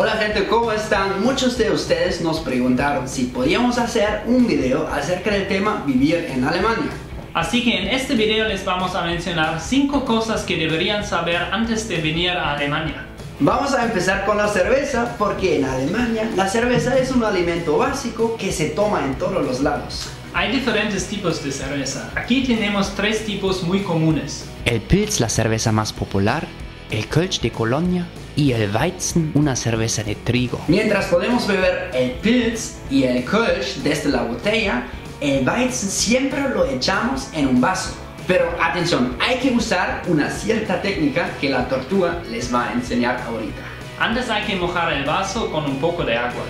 Hola gente, ¿cómo están? Muchos de ustedes nos preguntaron si podíamos hacer un video acerca del tema vivir en Alemania. Así que en este video les vamos a mencionar 5 cosas que deberían saber antes de venir a Alemania. Vamos a empezar con la cerveza, porque en Alemania la cerveza es un alimento básico que se toma en todos los lados. Hay diferentes tipos de cerveza. Aquí tenemos 3 tipos muy comunes. El Pils, la cerveza más popular, el Kölsch de Colonia y el weizen, una cerveza de trigo. Mientras podemos beber el Pils y el Kölsch desde la botella, el weizen siempre lo echamos en un vaso. Pero atención, hay que usar una cierta técnica que la tortuga les va a enseñar ahorita. Antes hay que mojar el vaso con un poco de agua.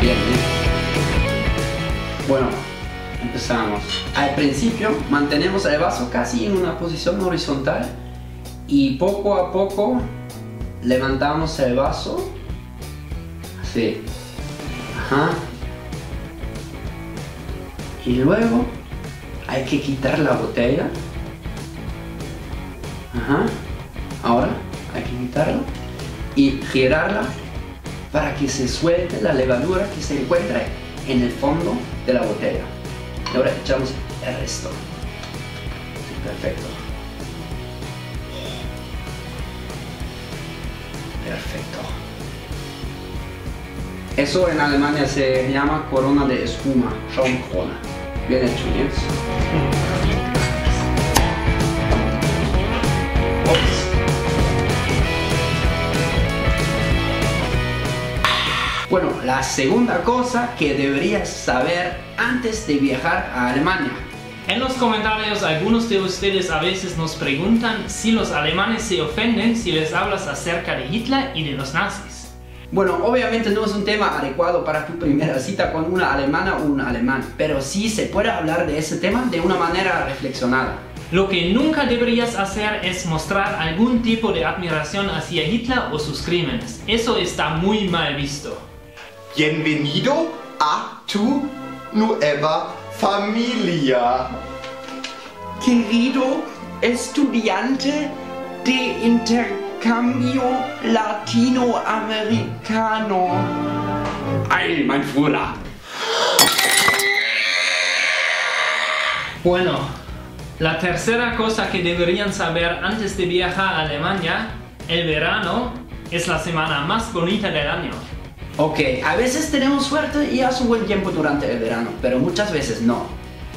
Bien. Bueno, empezamos. Al principio mantenemos el vaso casi en una posición horizontal y poco a poco levantamos el vaso. Así. Ajá. Y luego hay que quitar la botella. Ajá. Ahora hay que quitarla y girarla para que se suelte la levadura que se encuentra en el fondo de la botella. Ahora echamos el resto. Perfecto. Perfecto. Eso en Alemania se llama corona de espuma, Schaumkrone. Bien hecho, ¿no? Oops. Bueno, la segunda cosa que deberías saber antes de viajar a Alemania. En los comentarios algunos de ustedes a veces nos preguntan si los alemanes se ofenden si les hablas acerca de Hitler y de los nazis. Bueno, obviamente no es un tema adecuado para tu primera cita con una alemana o un alemán, pero sí se puede hablar de ese tema de una manera reflexionada. Lo que nunca deberías hacer es mostrar algún tipo de admiración hacia Hitler o sus crímenes. Eso está muy mal visto. Bienvenido a tu nueva familia. Querido estudiante de intercambio latinoamericano. ¡Ay, mein Führer! Bueno, la tercera cosa que deberían saber antes de viajar a Alemania, el verano es la semana más bonita del año. Ok, a veces tenemos suerte y hace un buen tiempo durante el verano, pero muchas veces no.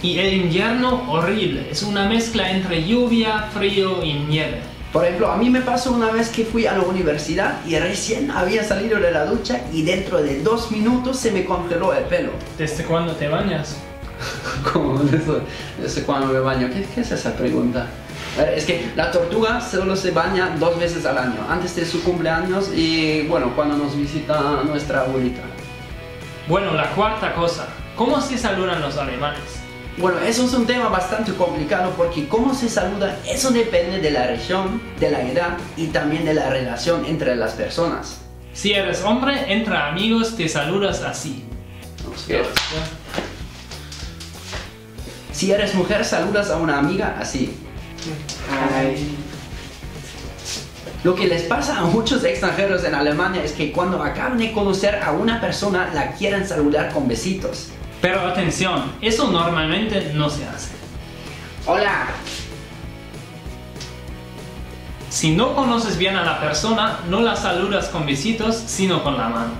Y el invierno horrible, es una mezcla entre lluvia, frío y nieve. Por ejemplo, a mí me pasó una vez que fui a la universidad y recién había salido de la ducha y dentro de 2 minutos se me congeló el pelo. ¿Desde cuándo te bañas? ¿Cómo? ¿Desde cuándo me baño? ¿Qué es esa pregunta? Es que la tortuga solo se baña 2 veces al año, antes de su cumpleaños y bueno, cuando nos visita nuestra abuelita. Bueno, la cuarta cosa, ¿cómo se saludan los alemanes? Bueno, eso es un tema bastante complicado porque cómo se saluda, eso depende de la región, de la edad y también de la relación entre las personas. Si eres hombre, entre amigos te saludas así. Si eres mujer, saludas a una amiga así. Ay. Lo que les pasa a muchos extranjeros en Alemania es que cuando acaban de conocer a una persona la quieren saludar con besitos. Pero atención, eso normalmente no se hace. Hola. Si no conoces bien a la persona, no la saludas con besitos, sino con la mano.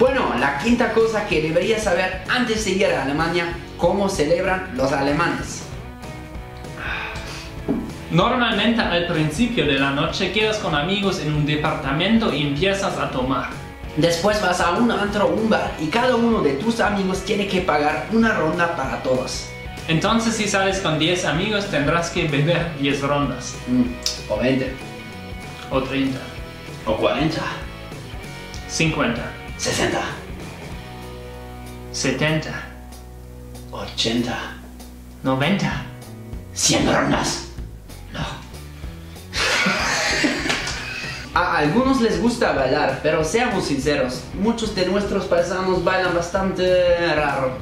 Bueno, la quinta cosa que deberías saber antes de ir a Alemania, ¿cómo celebran los alemanes? Normalmente al principio de la noche quedas con amigos en un departamento y empiezas a tomar. Después vas a un antro o un bar y cada uno de tus amigos tiene que pagar una ronda para todos. Entonces si sales con 10 amigos tendrás que beber 10 rondas. O 20. O 30. O 40. 50. 60. 70. 80. 90. 100 rondas. A algunos les gusta bailar, pero seamos sinceros, muchos de nuestros paisanos bailan bastante raro.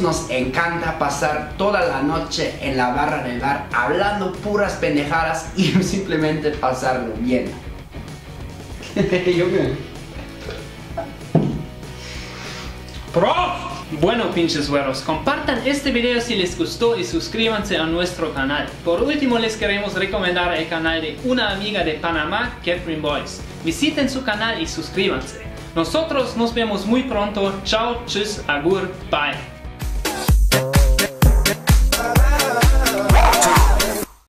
nosotros nos encanta pasar toda la noche en la barra del bar hablando puras pendejadas y simplemente pasarlo bien. ¡Prof! Bueno, pinches güeros, compartan este video si les gustó y suscríbanse a nuestro canal. Por último, les queremos recomendar el canal de una amiga de Panamá, Katherine Boyce. Visiten su canal y suscríbanse. Nosotros nos vemos muy pronto. Chao, tschüss, agur, bye.